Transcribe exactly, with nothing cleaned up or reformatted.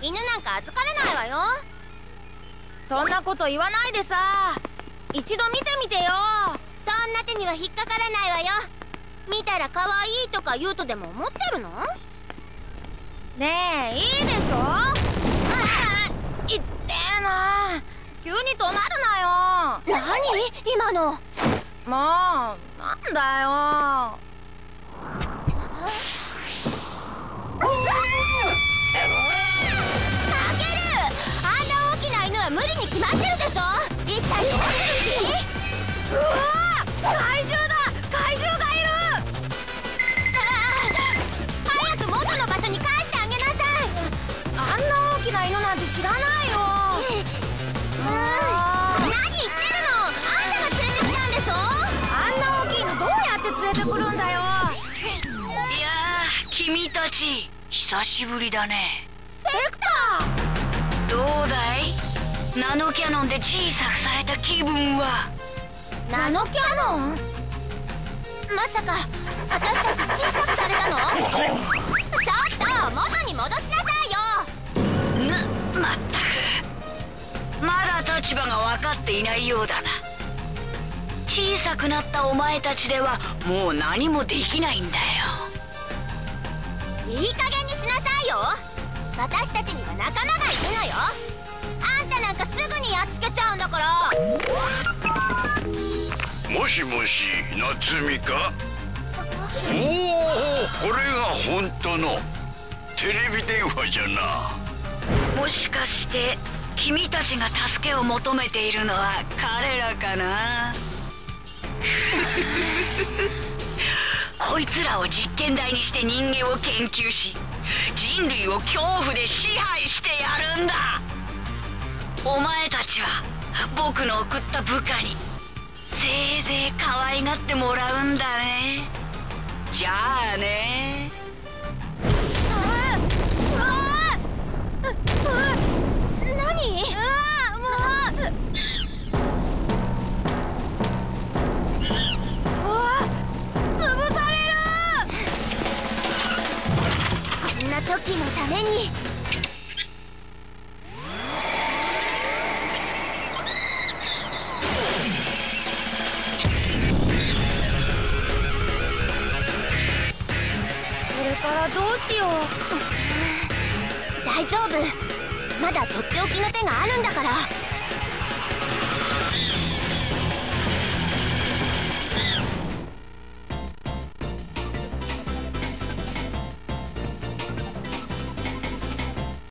犬なんか預からないわよ。そんなこと言わないでさ、一度見てみてよ。そんな手には引っかからないわよ。見たら可愛いとか言うとでも思ってるの？ねえ、いいでしょ。ああ、いってえな、急に怒鳴るなよ。何今の。もうなんだよ。無理に決まってるでしょ。一体どうする気？うわあ、怪獣だ、怪獣がいる。ああ、早く元の場所に返してあげなさい。あんな大きな犬なんて知らないよ。何言ってるの、あんたが連れてきたんでしょ。あんな大きいのどうやって連れてくるんだよ。いやー、君たち久しぶりだね。スペクター、どうだい？ナノキャノンで小さくされた気分は。ナノキャノン？まさか私たち小さくされたの？ちょっと元に戻しなさいよ。な、まったくまだ立場が分かっていないようだな。小さくなったお前たちではもう何もできないんだよ。いい加減にしなさいよ。私たちには仲間がいるのよ。あんたなんかすぐにやっつけちゃうんだから。もしもし、夏美か？おお、これが本当のテレビ電話じゃな。もしかして君たちが助けを求めているのは彼らかな？こいつらを実験台にして人間を研究し、人類を恐怖で支配してやるんだ。お前たちは僕の送った部下にせいぜい可愛がってもらうんだね。じゃあね。何？潰される。こんな時のために。どうしよう。大丈夫、まだとっておきの手があるんだから。